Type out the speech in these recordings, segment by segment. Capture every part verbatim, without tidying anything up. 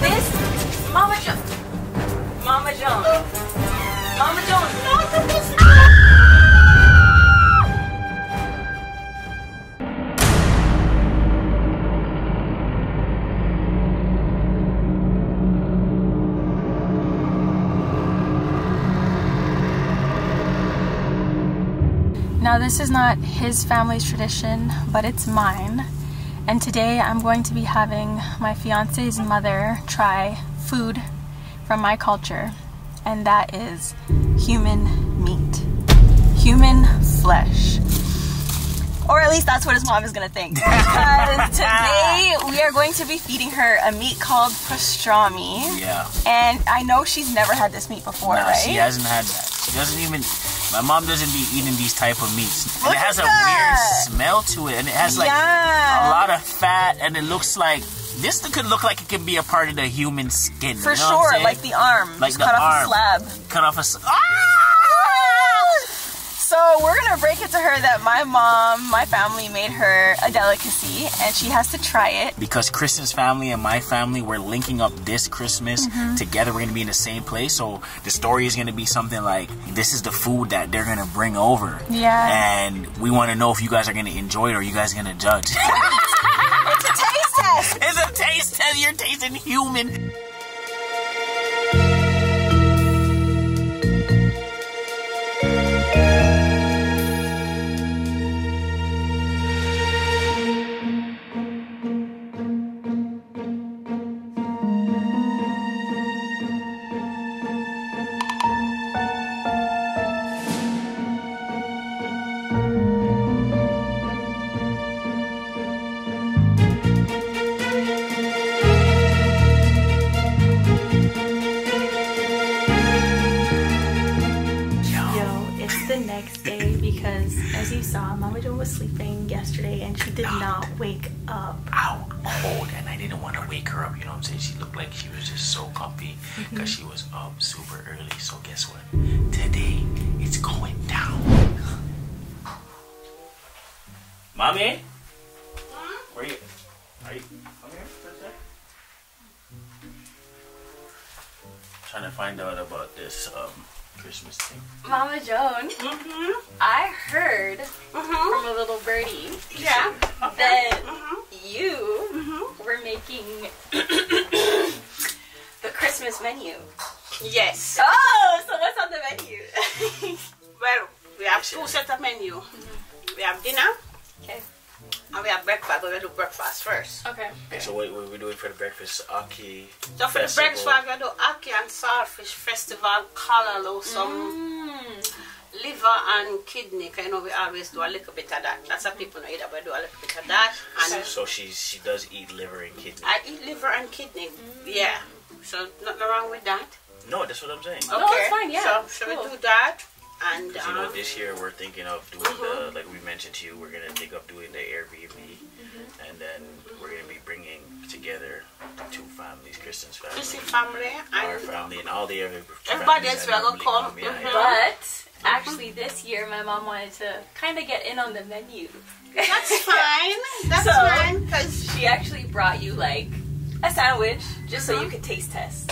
this? Mama Joan. Mama Joan. Mama Joan. No, this is Now this is not his family's tradition, but it's mine. And today I'm going to be having my fiance's mother try food from my culture, and that is human meat, human flesh. Or at least that's what his mom is gonna think. Because today we are going to be feeding her a meat called pastrami. Yeah. And I know she's never had this meat before, no, right? She hasn't had that. She doesn't even. My mom doesn't be eating these type of meats. And it has a weird smell to it, and it has like yeah. a lot of fat, and it looks like this could look like it could be a part of the human skin. For you know sure, like the arm, like the cut arm. off a slab, cut off a. Ah! So we're gonna break it to her that my mom, my family made her a delicacy, and she has to try it. Because Kristen's family and my family, we're linking up this Christmas mm-hmm. together. We're gonna be in the same place, so the story is gonna be something like, this is the food that they're gonna bring over. Yeah. And we wanna know if you guys are gonna enjoy it or you guys are gonna judge. It's a taste test! It's a taste test! You're tasting human. As you saw, Mama Joan was sleeping yesterday and she did not wake up. Out cold, and I didn't want to wake her up, you know what I'm saying? She looked like she was just so comfy because mm-hmm. she was up super early. So guess what? Today, it's going down. Mommy? Huh? Where are you? Are you? Come here for a sec. I'm trying to find out about this, um... Christmas thing. Mama Joan, mm-hmm. I heard mm-hmm. from a little birdie yeah. that mm-hmm. you mm-hmm. were making the Christmas menu. Yes. Oh, so what's on the menu? Well, we have two sets of menu. Mm-hmm. We have dinner. Okay. And we have breakfast. We're going to do breakfast first. Okay. okay. So what, what are we doing for the breakfast? Aki So for festival. the breakfast, we're going to do Aki and Saltfish Festival, Kalalo, some mm. liver and kidney. You know, we always do a little bit of that. Lots of people know either, but we do a little bit of that. And so so she, she does eat liver and kidney? I eat liver and kidney, mm. yeah. So nothing wrong with that? No, that's what I'm saying. Okay. No, it's fine, yeah. So should cool. we do that? And um, you know, this year we're thinking of doing mm-hmm. the, like we mentioned to you, we're gonna think of doing the Airbnb, mm-hmm. and then we're gonna be bringing together two families, Kristen's family, Kristen's family, our family, and all the other everybody else will come. Mm-hmm. yeah, yeah. But actually, this year my mom wanted to kind of get in on the menu. That's fine. That's so fine because she actually brought you like a sandwich just mm-hmm. so you could taste test.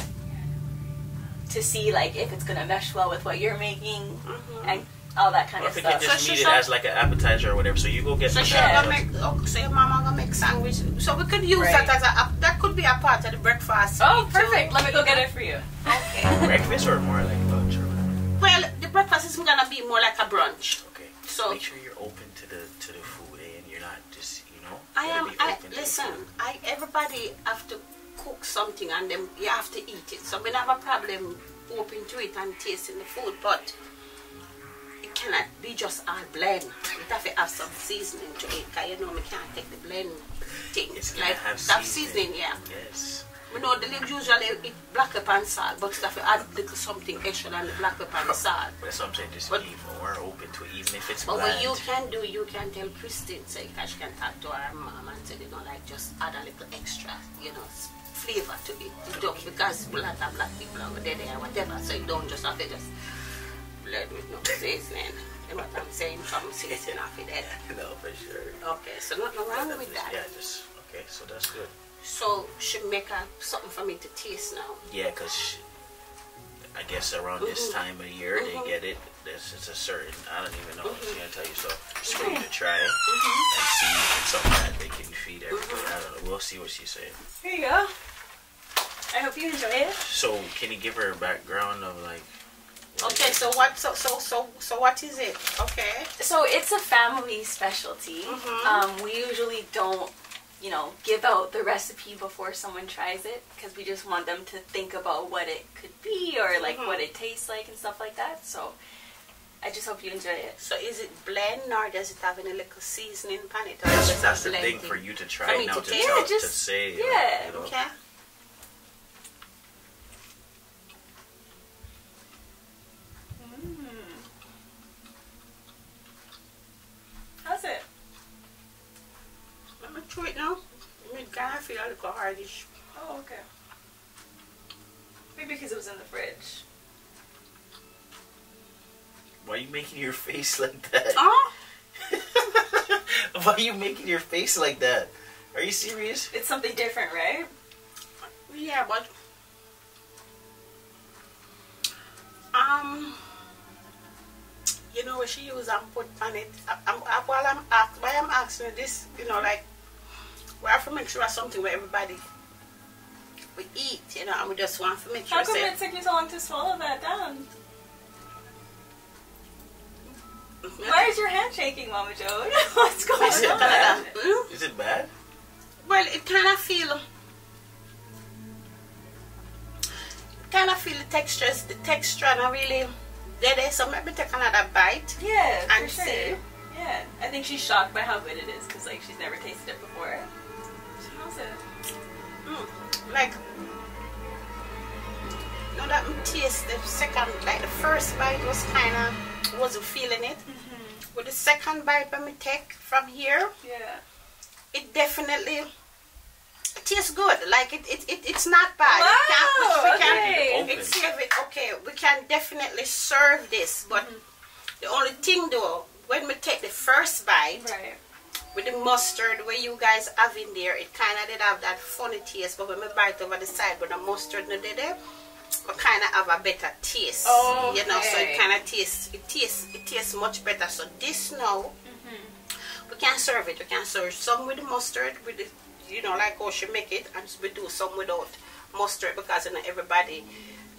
To see like if it's gonna mesh well with what you're making mm-hmm. and all that kind well, of I think stuff. I just so need it as like an appetizer or whatever. So you go get. So she's gonna make. Oh, so your mama gonna make sandwich. So we could use right. that as a that could be a part of the breakfast. Oh, perfect. Too. Let me go get it for you. Okay. Breakfast or more like lunch or whatever. Well, the breakfast is gonna be more like a brunch. Okay. So make sure you're open to the to the food, eh? And you're not just you know. I am. I listen. I everybody have to. cook something and then you have to eat it. So we don't have a problem open to it and tasting the food, but it cannot be just all blend. It have to have some seasoning to it, because you know we can't take the blend thing. It's like have that seasoning, seasoning yeah. Yes. We know the live usually eat black pepper and salt, but stuff add little something extra than the black pepper and salt. But something just but, be more open to it, even if it's But bland. What you can do, you can tell Kristen, so you can, she can talk to her mom and say, you know, like just add a little extra, you know. Flavor to it, you don't, because a lot of black people over there, there, whatever, so you don't just have to just blend with no seasoning. You know what I'm saying? Some seasoning off it there. No, for sure. Okay, so nothing wrong with that. Yeah, just, okay, so that's good. So should make up something for me to taste now. Yeah, because I guess around mm-hmm. this time of year mm-hmm. they get it. This is a certain, I don't even know mm-hmm. what she's going to tell you. So just for you to try it mm-hmm. and see if it's something that they can feed everybody. Mm-hmm. I don't know. We'll see what she's saying. Here you go. I hope you enjoy it. So can you give her a background of like... Okay, so what so so so so what is it? Okay. So it's a family specialty. Mm-hmm. Um, we usually don't, you know, give out the recipe before someone tries it because we just want them to think about what it could be or like mm-hmm. what it tastes like and stuff like that. So I just hope you enjoy it. So is it blend or does it have any little seasoning on it? Or that's that's the thing for you to try now to, to, yeah, tell, just, to say. Yeah. Like, you know. Okay. It now? I mean, God, I feel like a hardish. Oh, okay. Maybe because it was in the fridge. Why are you making your face like that? Oh! Why are you making your face like that? Are you serious? It's something different, right? Yeah, but... Um... You know, what she used and put on it. I'm, I'm, while I'm, why I'm asking this, you know, like... We have to make sure it's something where everybody we eat, you know, and we just want to make sure. How come it took you so long to swallow that down? Why is your hand shaking, Mama Joan? What's going is on? Bad? Hmm? Is it bad? Well, it kind of feel, kind of feel the textures, the texture, and I really did it. So maybe take another bite. Yeah, and for sure. See. Yeah, I think she's shocked by how good it is because like she's never tasted it before. It. Mm, like, now that I taste the second, like the first bite was kind of, wasn't feeling it. Mm-hmm. But the second bite when we take from here, yeah, it definitely it tastes good. Like it, it, it it's not bad. Wow, it can, we can, okay. It's serve it. Okay, we can definitely serve this. But mm-hmm. the only thing though, when we take the first bite. Right. With the mustard where you guys have in there, it kind of did have that funny taste, but when we bite over the side with the mustard no did it, we kind of have a better taste. Oh, okay. You know, so it kind of tastes, it tastes, it tastes much better. So this now, mm-hmm. we can serve it. We can serve some with the mustard, with the, you know, like how she make it, and we do some without mustard because you know everybody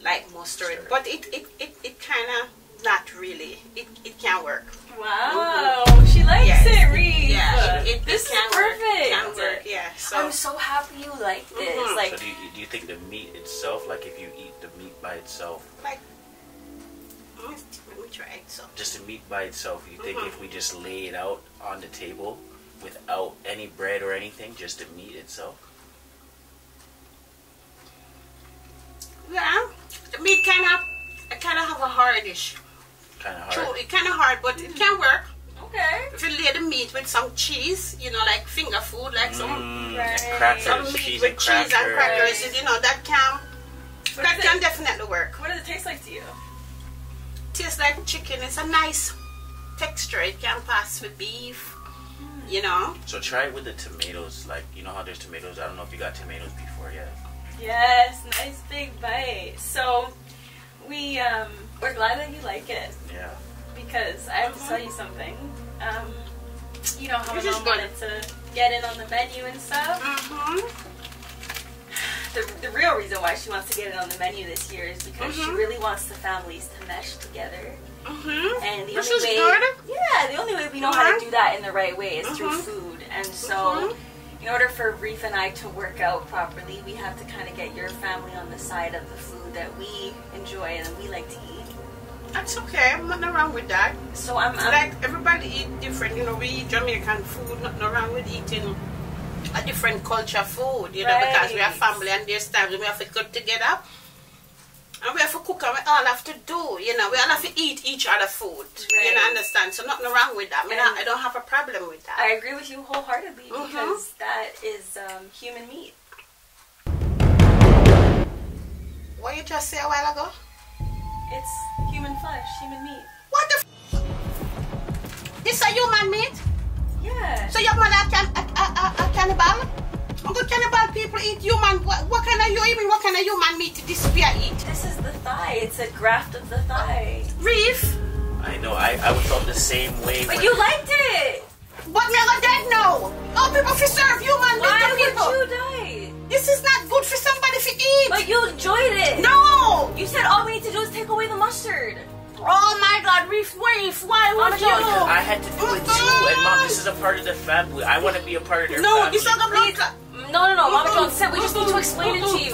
like mustard, sure. But it it it, it kind of. Not really. It it can work. Wow, mm-hmm. she likes yes. it, Reafe. Yeah, it, it, this it can is perfect. Work. It can work. Yeah. So I'm so happy you like this. Mm-hmm. Like, so do you, do you think the meat itself, like if you eat the meat by itself, like let me try it. So just the meat by itself, you think mm-hmm. if we just lay it out on the table without any bread or anything, just the meat itself? Yeah, the meat kind of kind of have a hardish. Kind of hard. True, it's kind of hard, but it can work. Okay. If you lay the meat with some cheese, you know, like finger food, like some, mm, right. crackers, some meat cheese with and cheese and crackers, right. You know, that can what that can it, definitely work. What does it taste like to you? Tastes like chicken. It's a nice texture. It can pass with beef, mm. you know. So try it with the tomatoes. Like, you know how there's tomatoes? I don't know if you got tomatoes before yet. Yes, nice big bite. So. We, um, we're glad that you like it. Yeah. Because I have to tell you something. Um, you know how my mom wanted to get in on the menu and stuff? Mm-hmm. The, the real reason why she wants to get it on the menu this year is because mm-hmm. she really wants the families to mesh together. Mm-hmm. And the this only is way, good. Yeah, the only way we know mm-hmm. how to do that in the right way is mm-hmm. through food. And so, mm-hmm. in order for Reafe and I to work out properly, we have to kind of get your family on the side of the food that we enjoy and we like to eat. That's okay, I'm not wrong with that. So I'm, I'm like everybody eat different, you know, we eat Jamaican food, not no wrong with eating a different culture food, you right. know, because we are family and there's times we have to cook together and we have to cook and we all have to do, you know, we all have to eat each other food. Right. You know, understand? So not no wrong with that. I mean, I, I don't have a problem with that. I agree with you wholeheartedly mm-hmm. because that is um, human meat. What you just said a while ago? It's human flesh, human meat. What the f? This is human meat? Yeah. So your mother can, a, a, a, a cannibal? good can a bad people eat human? What, what kind of you even? What kind of human meat this bear eat? This is the thigh. It's a graft of the thigh. Reafe. I know. I I was on the same way. But you liked it. But me, I'm not dead now. Oh, people fi serve human meat to people. Why would you die? This is not good for somebody to eat. But you enjoyed it. No. You said all we need to do is take away the mustard. Oh my God, Reafe, Reafe, why would you? I had to do it too, and Mom, this is a part of the family. I want to be a part of their no, family. No, you sound like No, no, no, Mama Joan said we just need to explain it to you.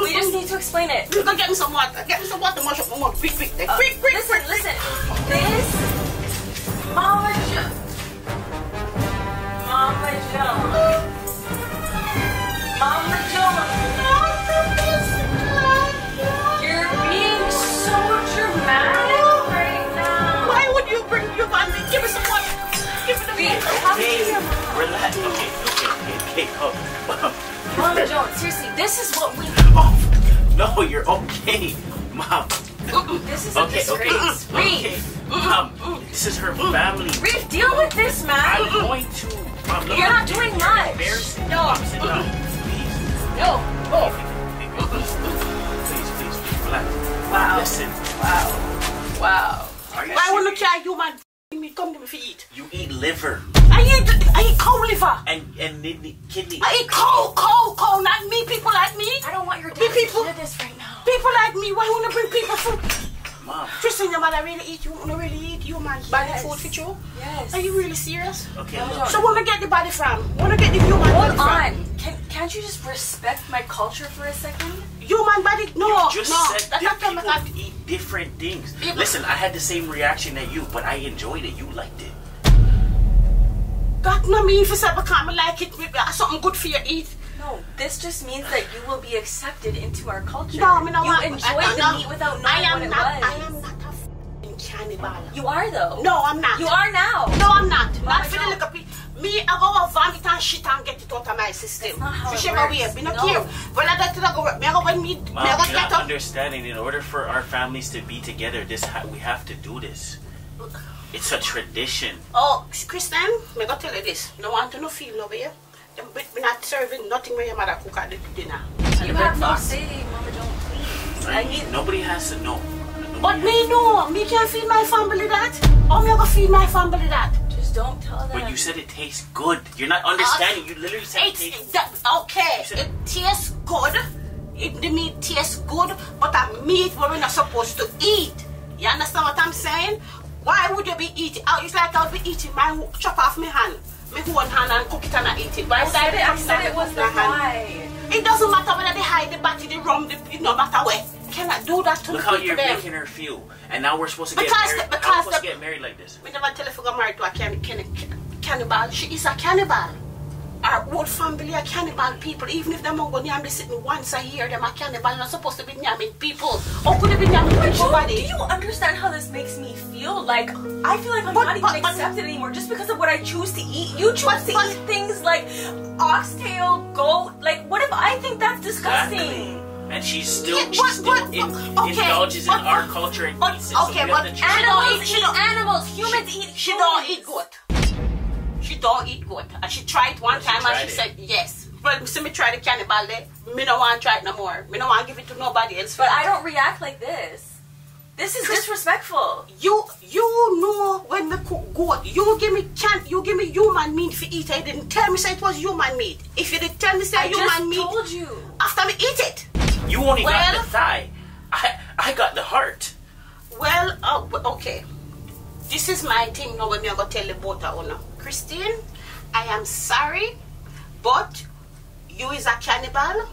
We just need to explain it. Go get me some water. Get me some water, Mama Joan. Quick, quick, quick, quick, quick. Listen, listen. This, Mama Joan. Mama Joan. Mama Joan. You're being so dramatic. Give me some water. Give me the water. Babe, relax. Okay, okay, okay, okay. Oh. Mama Joan, seriously, this is what we. Oh, no, you're okay, Mom. This is okay, a disgrace. Okay, okay. Mom, this is her family. Reafe, deal with this, man. I'm going to. Mom, you're not doing much. No. Mom, sit down. Please. No. Oh. Please, please, please, relax. Wow. Listen. Wow. Wow. Why would you care, human? Come to me for eat. You eat liver. I eat I eat cow liver. And and kidney. I eat cow, cow, cow, not me, people like me. I don't want your dad people, to do this right now. People like me, why wanna bring people food? Mom. Tristan, your mother really eat you wanna really eat human yes. body food for you? Yes. Are you really serious? Okay. No, so wanna get the body from? Wanna get the human Hold body on. From? Can can't you just respect my culture for a second? Human body no you just no. Said that's not people I, eat different things. People. Listen, I had the same reaction that you, but I enjoyed it. You liked it. That no mean for some can't like it. Something good for you eat. No, this just means that you will be accepted into our culture. No, I mean, no, you I, enjoyed I, I, the no, meat without knowing I am what it not, was. I am not a f***ing cannibal. You are though. No, I'm not. You are now. No, I'm not. Mama not for the little people. Me, I go and vomit and shit and get it out of my system. Fish my way, be not care. When I go to the go, me go when me, me go get up. Understanding, in order for our families to be together, this ha we have to do this. It's a tradition. Oh, Kristen, me go tell you this. No want to no feel over here. We're not serving nothing when your mother cook at the dinner. You have no say, Mama Joan, please. I mean, nobody has to know. Nobody but me know, me can't feed my family that. Or me go feed my family that. Don't tell them. But you said it tastes good. You're not understanding. Uh, you literally said it tastes good. Okay, it tastes good. It, the meat tastes good, but that meat we're not supposed to eat. You understand what I'm saying? Why would you be eating? It's like I'll be eating my chop off my hand, my one hand and cook it and I eat it. Why would I, I said, I I said it was the hand? It doesn't matter whether they hide the body, the rum, the, it no matter where. Cannot do that to Look the how you're them. Making her feel, and now we're supposed to get because married. The, because supposed the, to get married like this. We never tell if we got married to a can, can, can, cannibal. She is a cannibal. Our old family are cannibal people. Even if them are going to be sitting once a year, them are cannibal. Not supposed to be nyamming people. Or could it be nyamming anybody? Do you understand how this makes me feel? Like I feel like I'm but, not but, even but, accepted but, anymore just because of what I choose to eat. You choose but, to but, eat things like oxtail, goat. Like what if I think that's disgusting? Exactly. And she's still, yeah, she's still what, what, in, okay, indulges but, in our culture and eats it. Okay, so but animals eat animals. Humans she, eat She humans. Don't eat goat. She don't eat goat. And she tried one she time tried and she it. Said yes. Well, see me try the cannibal there. Me no want to try it no more. Me no want to give it to nobody else. But I don't react like this. This is disrespectful. You you know when me cook goat. You give me can't you give me human meat for eat. I didn't tell me say it was human meat. If you didn't tell me say I human meat. I just told you. After me eat it. You only well, got the thigh. I I got the heart. Well, uh, okay. This is my thing now when you're going to tell the both of you. Kristen, I am sorry, but you is a cannibal.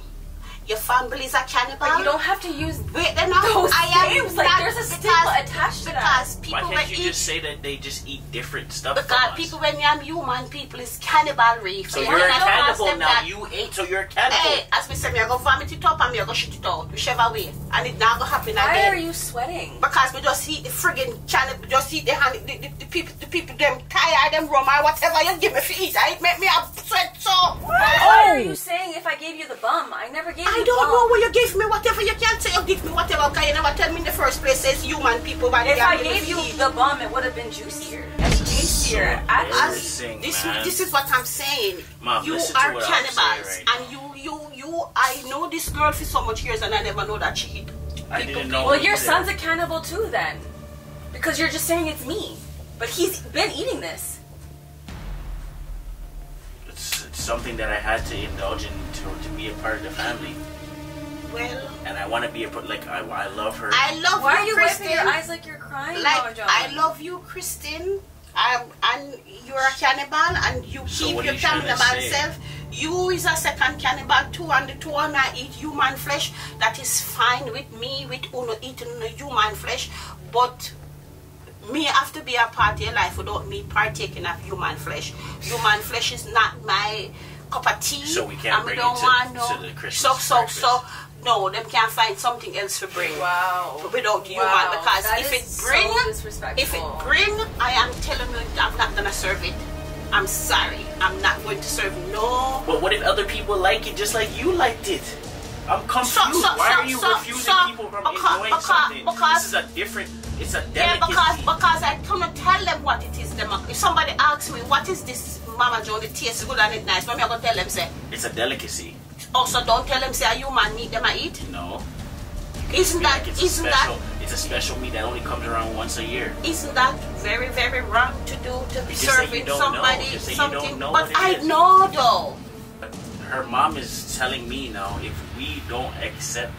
Your family is a cannibal. But you don't have to use Wait, no, those I names. Am like, there's a stigma attached to that. Why can't you eat, just say that they just eat different stuff Because from people, us. When I'm human, people is cannibal, Reafe. So, so you're a cannibal now. That. You ate, so you're a cannibal. Hey, as we say, I'm going to vomit it up and I'm going to shit it out. Whichever way. And it's not going to happen Why again. Why are you sweating? Because we just eat the friggin' cannibal. Just eat the hand. The, the, the people, the people, them tired, them rum, or whatever you give me for eat. It make me a sweat so. Why are you saying if I gave you the bum? I never gave you I don't know what you give me, whatever you can't say you give me, whatever, okay, you never tell me in the first place, it's human people. But if I gave you the bum, it would have been juicier. That's juicier. here. I just, this, this is what I'm saying. Mom, you are cannibals, right, and you, you, you. I know this girl for so much years, and I never know that she. I people, didn't know. Well, your son's a cannibal too, then, because you're just saying it's me, but he's been eating this. It's, it's something that I had to indulge in to, to be a part of the family. Well, and I want to be a like I, I love her. I love. Why you, are you Kristen? Wiping your eyes like you're crying? Like Mama Joan? I love you, Kristen. I, and you're a cannibal, and you so keep your you cannibal self. You is a second cannibal too, and the two and I eat human flesh. That is fine with me. With Uno eating human flesh, but me have to be a part of life without me partaking of human flesh. Human flesh is not my cup of tea. So we can't bring don't it to, no, to the Christmas so breakfast. so so. No, them can't find something else to bring. Wow. Without you, wow. Man, because that if it bring, so if it bring, I am telling you, I'm not gonna serve it. I'm sorry, I'm not going to serve no. But what if other people like it just like you liked it? I'm confused. So, so, Why so, are you so, refusing so, people from because, enjoying because, something? Because this is a different. It's a delicacy. Yeah, because because I cannot tell them what it is. Them if somebody asks me what is this, Mama Joan, it tastes good and it's nice. What am I gonna tell them? Say it's a delicacy. Also, don't tell them, say, are you man meat them I eat? No. Isn't that, like it's isn't special, that... It's a special meat that only comes around once a year. Isn't that very, very wrong to do, to be serving somebody, know, something? But I is. know, though. But her mom is telling me now, if we don't accept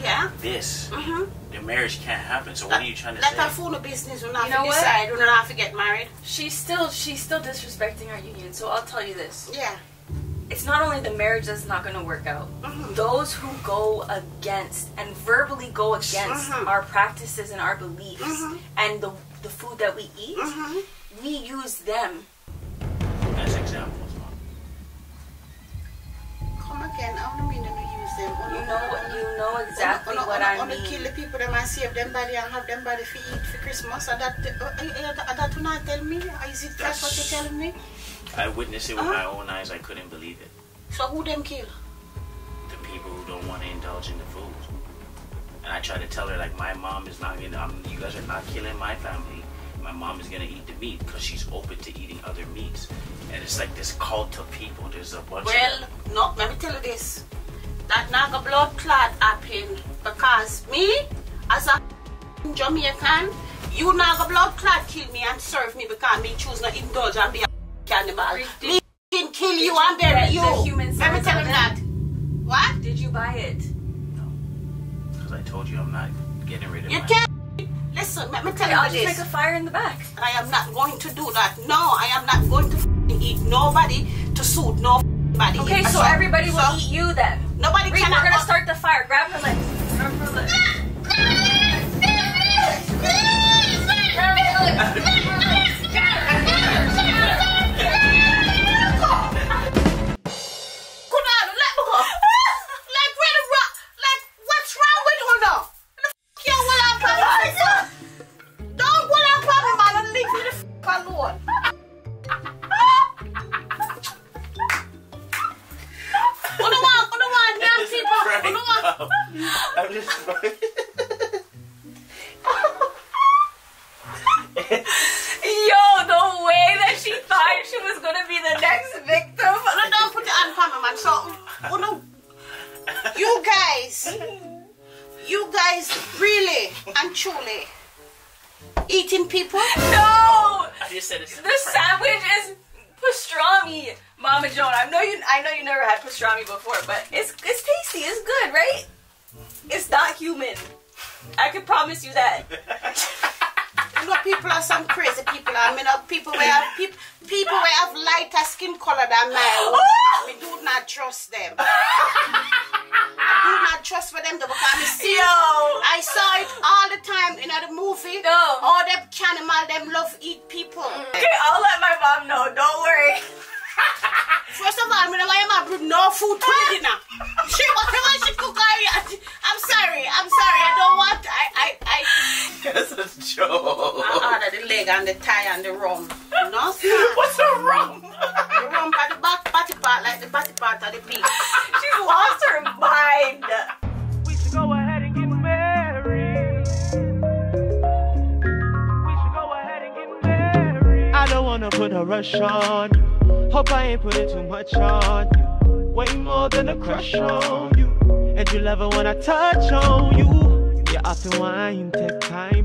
yeah. this, mm-hmm. the marriage can't happen. So that, what are you trying to that say? That fool of business, we're not you know decide, we're not have to get married. She's still, she's still disrespecting our union, so I'll tell you this. Yeah. It's not only the marriage that's not going to work out. Mm-hmm. Those who go against and verbally go against mm-hmm. our practices and our beliefs mm-hmm. and the, the food that we eat, mm-hmm. we use them as examples. Come again, I don't mean to use them. You know, you know exactly what I mean. I want to kill the people that might save them body and have them body for eat for Christmas. Are that, are that you not tell me? Is it that's what you're telling me? I witnessed it with uh-huh. my own eyes. I couldn't believe it. So who them kill? The people who don't want to indulge in the food. And I tried to tell her, like, my mom is not gonna. I'm, you guys are not killing my family. My mom is gonna eat the meat because she's open to eating other meats. And it's like this cult of people. There's a bunch. Well, of no. Let me tell you this. That naga blood clot happened because me, as a Jamaican, you naga blood clot kill me and serve me because me choose not indulge and be. A cannibal. Me can kill you and bury you. Let me tell him that. What? Did you buy it? No. Because I told you I'm not getting rid of it. You can't. Listen, let me tell you this. I'll just make a fire in the back. I am not going to do that. No, I am not going to f eat nobody to suit nobody. Okay, so everybody will eat you then. Nobody can. We're going to start the fire. Grab her legs. Grab her legs. Grab her legs. I'm just funny. Yo, the way that she thought she was going to be the next victim. No, don't put it on camera, man. So, oh no. You guys, you guys really and truly eating people? No! I just said it's the sandwich is pastrami. Mama Joan, I know you I know you never had pastrami before, but it's it's tasty, it's good, right? It's not human. I can promise you that. You know, people are some crazy people. I mean, people where have people people where have lighter skin color than mine. We do not trust them. Do not trust for them though, because I see. Yo. I saw it all the time in the movie. No. All them cannibal, them love eat people. Okay, I'll let my mom know. Don't worry. First of all, I mean, why am I bringing no food to the dinner? She whatever she cook, I, I'm sorry, I'm sorry, I don't want. I, I, I. That's a joke. I ordered the leg and the thigh and the rum. No, what's a rum? The rum by the back, body part, like the body part of the pig. She's lost her mind. We should go ahead and get married. We should go ahead and get married. I don't wanna. put a rush on you. Hope I ain't putting too much on you. Way more than a crush on you. And you love it when I touch on you. Yeah, often wine, take time.